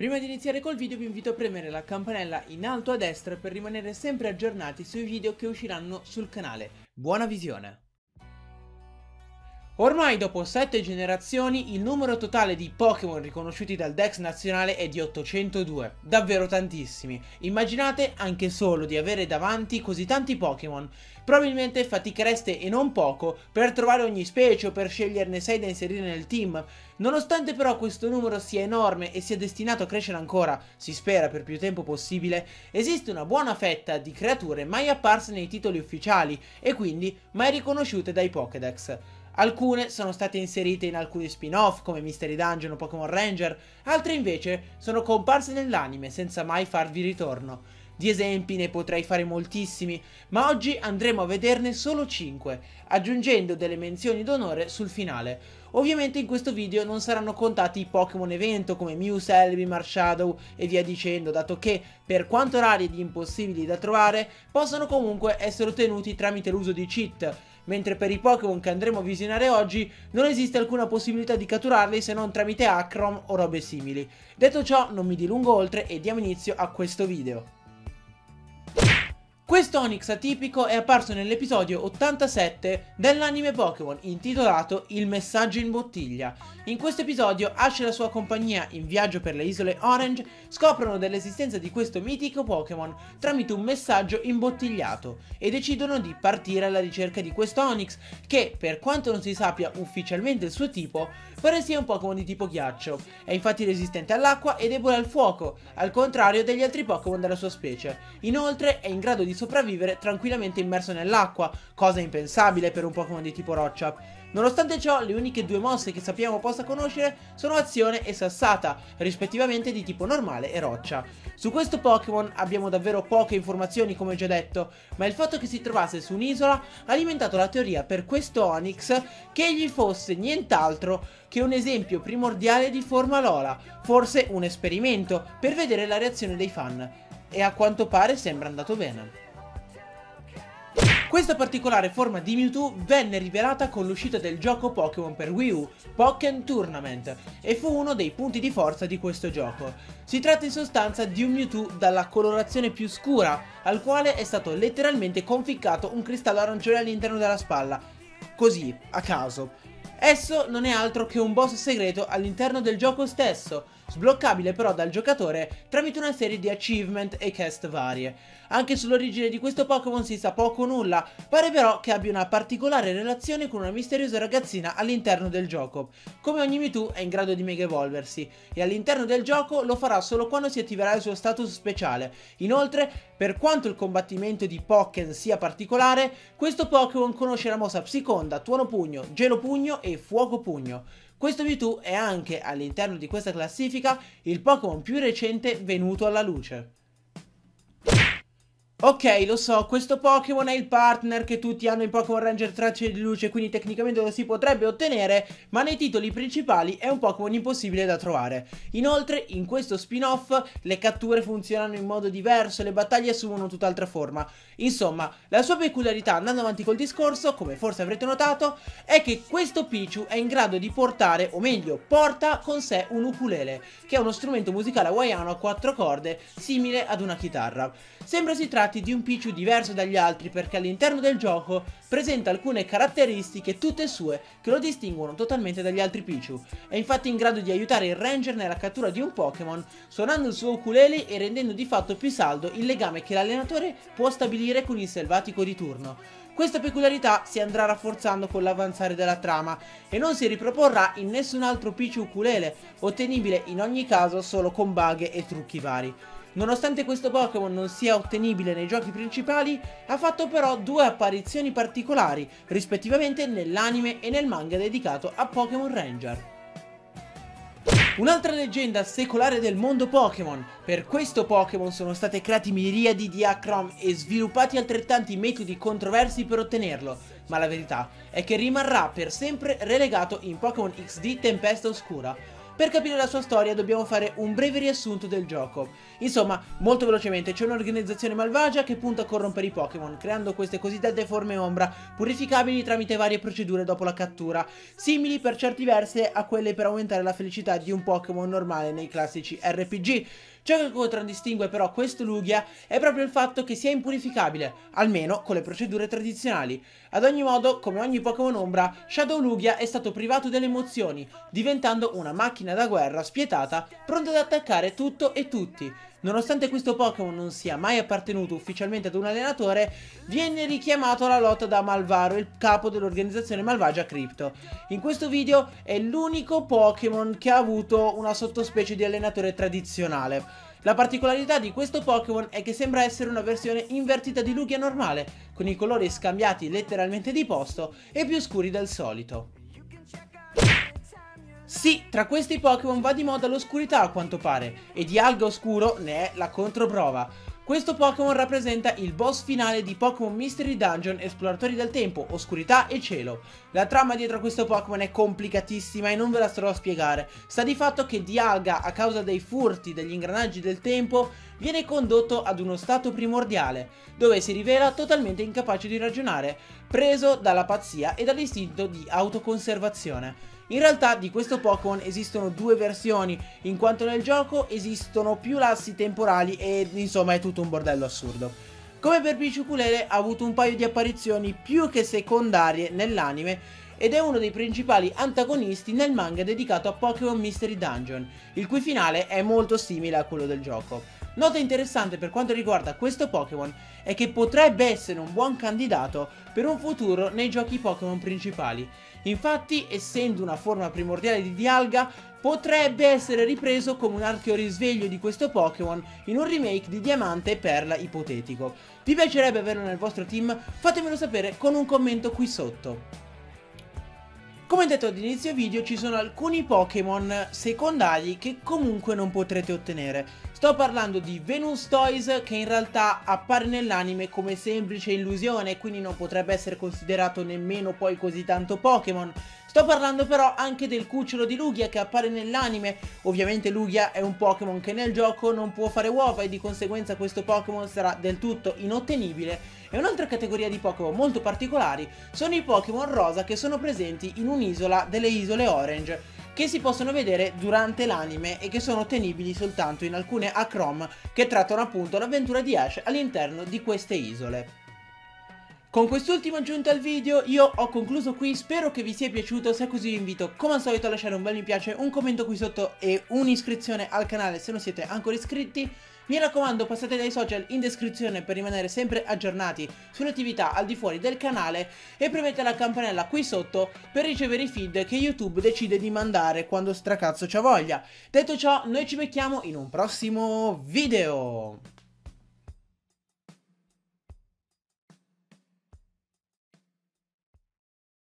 Prima di iniziare col video vi invito a premere la campanella in alto a destra per rimanere sempre aggiornati sui video che usciranno sul canale. Buona visione! Ormai dopo 7 generazioni il numero totale di Pokémon riconosciuti dal Dex nazionale è di 802, davvero tantissimi. Immaginate anche solo di avere davanti così tanti Pokémon, probabilmente fatichereste e non poco per trovare ogni specie o per sceglierne 6 da inserire nel team. Nonostante però questo numero sia enorme e sia destinato a crescere ancora, si spera per più tempo possibile, esiste una buona fetta di creature mai apparse nei titoli ufficiali e quindi mai riconosciute dai Pokédex. Alcune sono state inserite in alcuni spin-off come Mystery Dungeon o Pokémon Ranger, altre invece sono comparse nell'anime senza mai farvi ritorno. Di esempi ne potrei fare moltissimi, ma oggi andremo a vederne solo 5, aggiungendo delle menzioni d'onore sul finale. Ovviamente in questo video non saranno contati i Pokémon evento come Mew, Celebi, Marshadow e via dicendo, dato che, per quanto rari ed impossibili da trovare, possono comunque essere ottenuti tramite l'uso di cheat, mentre per i Pokémon che andremo a visionare oggi non esiste alcuna possibilità di catturarli se non tramite Hackrom o robe simili. Detto ciò, non mi dilungo oltre e diamo inizio a questo video. Questo Onix atipico è apparso nell'episodio 87 dell'anime Pokémon intitolato Il messaggio in bottiglia. In questo episodio Ash e la sua compagnia in viaggio per le isole Orange scoprono dell'esistenza di questo mitico Pokémon tramite un messaggio imbottigliato e decidono di partire alla ricerca di questo Onix che, per quanto non si sappia ufficialmente il suo tipo, pare sia un Pokémon di tipo ghiaccio. È infatti resistente all'acqua e debole al fuoco, al contrario degli altri Pokémon della sua specie. Inoltre è in grado di sopravvivere tranquillamente immerso nell'acqua, cosa impensabile per un Pokémon di tipo roccia. Nonostante ciò, le uniche due mosse che sappiamo possa conoscere sono Azione e Sassata, rispettivamente di tipo normale e roccia. Su questo Pokémon abbiamo davvero poche informazioni, come già detto, ma il fatto che si trovasse su un'isola ha alimentato la teoria per questo Onix che egli fosse nient'altro che un esempio primordiale di forma Lola, forse un esperimento per vedere la reazione dei fan, e a quanto pare sembra andato bene. Questa particolare forma di Mewtwo venne rivelata con l'uscita del gioco Pokémon per Wii U, Pokken Tournament, e fu uno dei punti di forza di questo gioco. Si tratta in sostanza di un Mewtwo dalla colorazione più scura, al quale è stato letteralmente conficcato un cristallo arancione all'interno della spalla, così, a caso. Esso non è altro che un boss segreto all'interno del gioco stesso, sbloccabile però dal giocatore tramite una serie di achievement e quest varie. Anche sull'origine di questo Pokémon si sa poco o nulla, pare però che abbia una particolare relazione con una misteriosa ragazzina all'interno del gioco. Come ogni Mewtwo è in grado di mega evolversi, e all'interno del gioco lo farà solo quando si attiverà il suo status speciale. Inoltre, per quanto il combattimento di Pokken sia particolare, questo Pokémon conosce la mossa Psiconda, Tuono Pugno, Gelo Pugno e Fuoco Pugno. Questo Mewtwo è anche, all'interno di questa classifica, il Pokémon più recente venuto alla luce. Ok, lo so, questo Pokémon è il partner che tutti hanno in Pokémon Ranger Tracce di Luce, quindi tecnicamente lo si potrebbe ottenere, ma nei titoli principali è un Pokémon impossibile da trovare. Inoltre, in questo spin-off, le catture funzionano in modo diverso e le battaglie assumono tutt'altra forma. Insomma, la sua peculiarità, andando avanti col discorso, come forse avrete notato, è che questo Pichu è in grado di portare, o meglio, porta con sé un ukulele, che è uno strumento musicale hawaiano a 4 corde, simile ad una chitarra. Sembra si tratti di un Pichu diverso dagli altri perché all'interno del gioco presenta alcune caratteristiche tutte sue che lo distinguono totalmente dagli altri Pichu. È infatti in grado di aiutare il Ranger nella cattura di un Pokémon suonando il suo ukulele e rendendo di fatto più saldo il legame che l'allenatore può stabilire con il selvatico di turno. Questa peculiarità si andrà rafforzando con l'avanzare della trama e non si riproporrà in nessun altro Pichu ukulele, ottenibile in ogni caso solo con baghe e trucchi vari. Nonostante questo Pokémon non sia ottenibile nei giochi principali, ha fatto però due apparizioni particolari, rispettivamente nell'anime e nel manga dedicato a Pokémon Ranger. Un'altra leggenda secolare del mondo Pokémon. Per questo Pokémon sono state create miriadi di Hackrom e sviluppati altrettanti metodi controversi per ottenerlo, ma la verità è che rimarrà per sempre relegato in Pokémon XD Tempesta Oscura. Per capire la sua storia dobbiamo fare un breve riassunto del gioco. Insomma, molto velocemente, c'è un'organizzazione malvagia che punta a corrompere i Pokémon, creando queste cosiddette forme ombra, purificabili tramite varie procedure dopo la cattura, simili per certi versi a quelle per aumentare la felicità di un Pokémon normale nei classici RPG. Ciò che contraddistingue però questo Lugia è proprio il fatto che sia impurificabile, almeno con le procedure tradizionali. Ad ogni modo, come ogni Pokémon ombra, Shadow Lugia è stato privato delle emozioni, diventando una macchina da guerra spietata, pronta ad attaccare tutto e tutti. Nonostante questo Pokémon non sia mai appartenuto ufficialmente ad un allenatore, viene richiamato alla lotta da Malvaro, il capo dell'organizzazione malvagia Crypto. In questo video è l'unico Pokémon che ha avuto una sottospecie di allenatore tradizionale. La particolarità di questo Pokémon è che sembra essere una versione invertita di Lugia normale, con i colori scambiati letteralmente di posto e più scuri del solito. Sì, tra questi Pokémon va di moda l'oscurità a quanto pare, e di Alga Oscuro ne è la controprova. Questo Pokémon rappresenta il boss finale di Pokémon Mystery Dungeon Esploratori del Tempo, Oscurità e Cielo. La trama dietro a questo Pokémon è complicatissima e non ve la starò a spiegare. Sta di fatto che Dialga, a causa dei furti degli ingranaggi del tempo, viene condotto ad uno stato primordiale, dove si rivela totalmente incapace di ragionare, preso dalla pazzia e dall'istinto di autoconservazione. In realtà di questo Pokémon esistono due versioni, in quanto nel gioco esistono più lassi temporali e insomma è tutto un bordello assurdo. Come per Pichu Ukulele ha avuto un paio di apparizioni più che secondarie nell'anime ed è uno dei principali antagonisti nel manga dedicato a Pokémon Mystery Dungeon, il cui finale è molto simile a quello del gioco. Nota interessante per quanto riguarda questo Pokémon è che potrebbe essere un buon candidato per un futuro nei giochi Pokémon principali. Infatti, essendo una forma primordiale di Dialga, potrebbe essere ripreso come un archeo risveglio di questo Pokémon in un remake di Diamante e Perla ipotetico. Vi piacerebbe averlo nel vostro team? Fatemelo sapere con un commento qui sotto. Come detto ad inizio video, ci sono alcuni Pokémon secondari che comunque non potrete ottenere. Sto parlando di Venus Toys, che in realtà appare nell'anime come semplice illusione, quindi non potrebbe essere considerato nemmeno poi così tanto Pokémon. Sto parlando però anche del cucciolo di Lugia che appare nell'anime. Ovviamente Lugia è un Pokémon che nel gioco non può fare uova e di conseguenza questo Pokémon sarà del tutto inottenibile. E un'altra categoria di Pokémon molto particolari sono i Pokémon rosa che sono presenti in un'isola delle isole Orange, che si possono vedere durante l'anime e che sono ottenibili soltanto in alcune acrom che trattano appunto l'avventura di Ash all'interno di queste isole. Con quest'ultima giunta al video io ho concluso qui, spero che vi sia piaciuto, se è così vi invito come al solito a lasciare un bel mi piace, un commento qui sotto e un'iscrizione al canale se non siete ancora iscritti. Mi raccomando, passate dai social in descrizione per rimanere sempre aggiornati sulle attività al di fuori del canale e premete la campanella qui sotto per ricevere i feed che YouTube decide di mandare quando stracazzo c'ha voglia. Detto ciò, noi ci becchiamo in un prossimo video!